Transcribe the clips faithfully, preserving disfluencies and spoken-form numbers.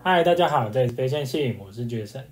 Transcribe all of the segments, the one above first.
嗨，大家好，这里是非线性，我是杰森。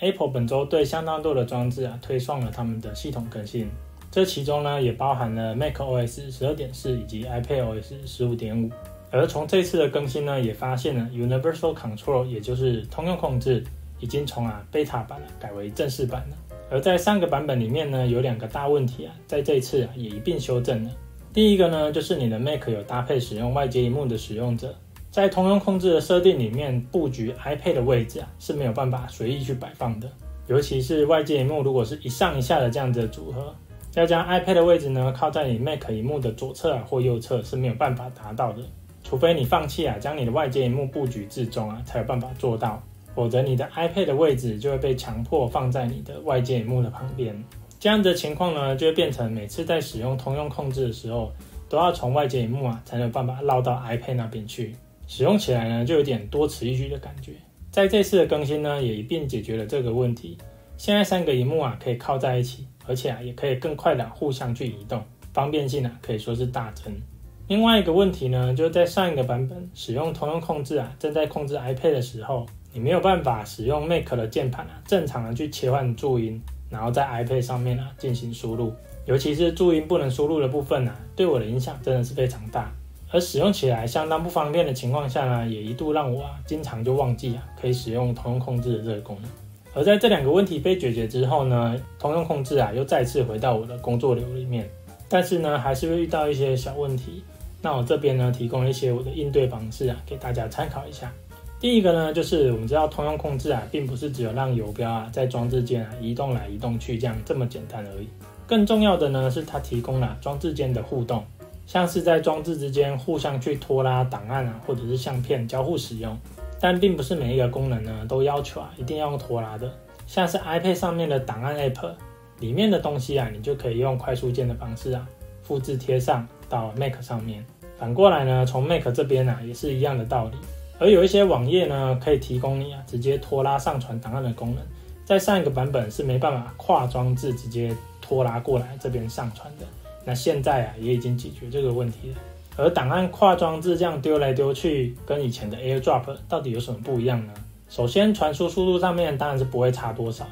Apple 本周对相当多的装置啊推送了他们的系统更新，这其中呢也包含了 Mac O S 十二点四 以及 iPad O S 十五点五。而从这次的更新呢，也发现了 Universal Control 也就是通用控制已经从啊 beta 版改为正式版了。而在上个版本里面呢，有两个大问题啊，在这一次啊也一并修正了。第一个呢，就是你的 Mac 有搭配使用外接萤幕的使用者，在通用控制的设定里面布局 iPad 的位置啊是没有办法随意去摆放的，尤其是外接萤幕如果是一上一下的这样子的组合，要将 iPad 的位置呢靠在你 Mac 萤幕的左侧啊或右侧是没有办法达到的，除非你放弃啊将你的外接萤幕布局至中啊才有办法做到，否则你的 iPad 的位置就会被强迫放在你的外接萤幕的旁边。这样的情况呢，就会变成每次在使用通用控制的时候，都要从外接萤幕啊，才能有办法绕到 iPad 那边去。使用起来呢，就有点多此一举的感觉。在这次的更新呢，也一并解决了这个问题。现在三个萤幕啊，可以靠在一起，而且啊，也可以更快的互相去移动，方便性啊，可以说是大增。另外一个问题呢，就是在上一个版本使用通用控制啊，正在控制 iPad 的时候，你没有办法使用 Mac 的键盘啊，正常的去切换注音。然后在 iPad 上面啊进行输入，尤其是注音不能输入的部分啊，对我的影响真的是非常大。而使用起来相当不方便的情况下呢，也一度让我啊经常就忘记啊可以使用通用控制的这个功能。而在这两个问题被解决之后呢，通用控制啊又再次回到我的工作流里面，但是呢还是会遇到一些小问题。那我这边呢提供一些我的应对方式啊给大家参考一下。第一个呢，就是我们知道通用控制啊，并不是只有让游标啊在装置间啊移动来移动去这样这么简单而已。更重要的呢，是它提供了装置间的互动，像是在装置之间互相去拖拉档案啊，或者是相片交互使用。但并不是每一个功能呢都要求啊一定要用拖拉的，像是 iPad 上面的档案 App 里面的东西啊，你就可以用快速键的方式啊复制贴上到 Mac 上面。反过来呢，从 Mac 这边啊也是一样的道理。而有一些网页呢，可以提供你啊直接拖拉上传档案的功能，在上一个版本是没办法跨装置直接拖拉过来这边上传的，那现在啊也已经解决这个问题了。而档案跨装置这样丢来丢去，跟以前的 AirDrop 到底有什么不一样呢？首先，传输速度上面当然是不会差多少。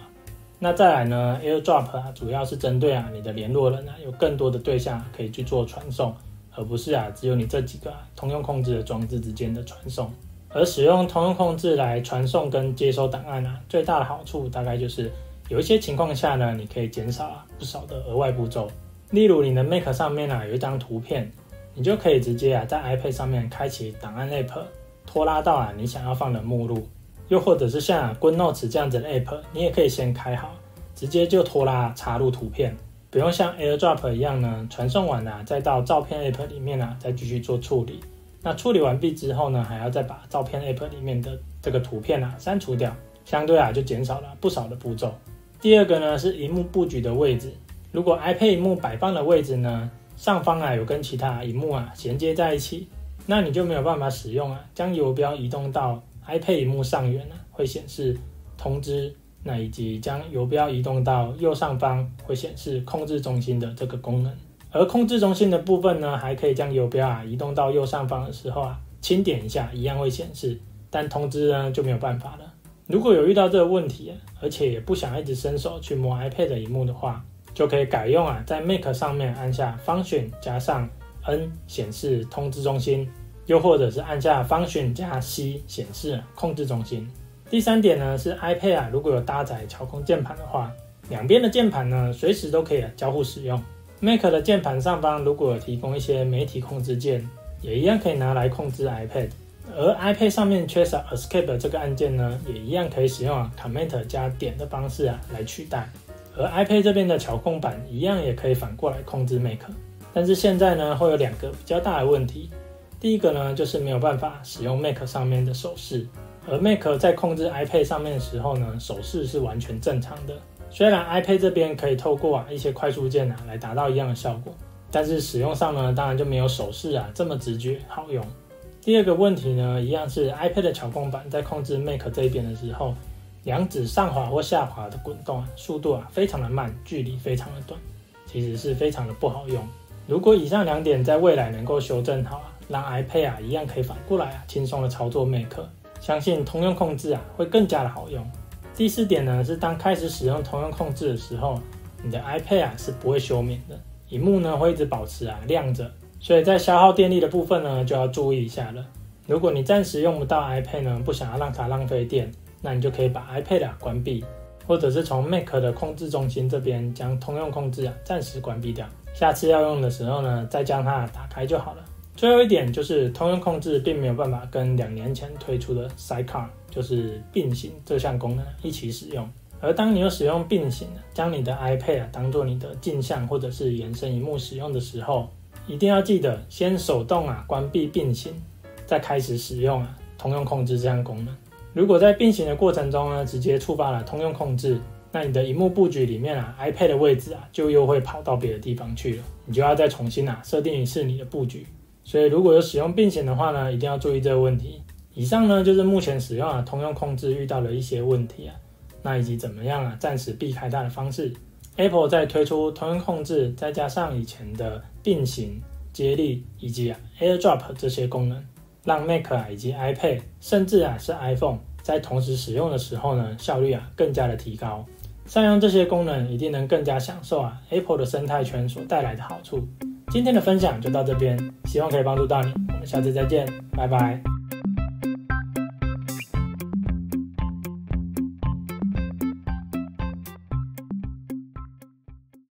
那再来呢 ，AirDrop 啊主要是针对啊你的联络人啊有更多的对象、啊、可以去做传送，而不是啊只有你这几个、啊、通用控制的装置之间的传送。而使用通用控制来传送跟接收档案啊，最大的好处大概就是有一些情况下呢，你可以减少啊不少的额外步骤。例如你的 Mac 上面啊有一张图片，你就可以直接啊在 iPad 上面开启档案 App， 拖拉到啊你想要放的目录。又或者是像、啊、GoodNotes 这样子的 App， 你也可以先开好，直接就拖拉插入图片，不用像 AirDrop 一样呢，传送完啊再到照片 App 里面啊再继续做处理。那处理完毕之后呢，还要再把照片 App 里面的这个图片啊删除掉，相对啊就减少了不少的步骤。第二个呢是萤幕布局的位置，如果 iPad 萤幕摆放的位置呢上方啊有跟其他萤幕啊衔接在一起，那你就没有办法使用啊将游标移动到 iPad 萤幕上缘啊会显示通知，那以及将游标移动到右上方会显示控制中心的这个功能。而控制中心的部分呢，还可以将游标啊移动到右上方的时候啊，轻点一下一样会显示，但通知呢就没有办法了。如果有遇到这个问题、啊，而且也不想一直伸手去摸 iPad 的萤幕的话，就可以改用啊在 Mac 上面按下 Function 加上 N 显示通知中心，又或者是按下 Function 加 C 显示、啊、控制中心。第三点呢是 iPad 啊如果有搭载巧控键盘的话，两边的键盘呢随时都可以、啊、交互使用。Mac 的键盘上方如果有提供一些媒体控制键，也一样可以拿来控制 iPad， 而 iPad 上面缺少 Escape 这个按键呢，也一样可以使用、啊、Command 加点的方式、啊、来取代。而 iPad 这边的巧控板一样也可以反过来控制 Mac， 但是现在呢会有两个比较大的问题。第一个呢就是没有办法使用 Mac 上面的手势，而 Mac 在控制 iPad 上面的时候呢，手势是完全正常的。虽然 iPad 这边可以透过、啊、一些快速键、啊、来达到一样的效果，但是使用上呢，当然就没有手势啊这么直觉好用。第二个问题呢，一样是 iPad 的巧控板在控制 Mac 这边的时候，两指上滑或下滑的滚动、啊、速度啊非常的慢，距离非常的短，其实是非常的不好用。如果以上两点在未来能够修正好、啊，让 iPad 啊一样可以反过来啊轻松的操作 Mac，相信通用控制啊会更加的好用。第四点呢是当开始使用通用控制的时候，你的 iPad 啊是不会休眠的，萤幕呢会一直保持啊亮着，所以在消耗电力的部分呢就要注意一下了。如果你暂时用不到 iPad 呢，不想要让它浪费电，那你就可以把 iPad 啊关闭，或者是从 Mac 的控制中心这边将通用控制啊暂时关闭掉，下次要用的时候呢再将它打开就好了。最后一点就是通用控制并没有办法跟两年前推出的 Sidecar 就是并行这项功能一起使用，而当你又使用并行将你的 iPad 当作你的镜像或者是延伸萤幕使用的时候，一定要记得先手动啊关闭并行，再开始使用啊通用控制这项功能。如果在并行的过程中呢直接触发了通用控制，那你的萤幕布局里面啊 iPad 的位置啊就又会跑到别的地方去了，你就要再重新啊设定一次你的布局。所以如果有使用并行的话呢，一定要注意这个问题。以上呢就是目前使用啊通用控制遇到的一些问题啊，那以及怎么样啊暂时避开它的方式。 Apple 在推出通用控制再加上以前的并行、接力以及啊 AirDrop 这些功能，让 Mac 啊以及 iPad 甚至啊是 iPhone 在同时使用的时候呢效率啊更加的提高。善用这些功能一定能更加享受啊 Apple 的生态圈所带来的好处。今天的分享就到这边，希望可以帮助到你，我们下次再见，拜拜。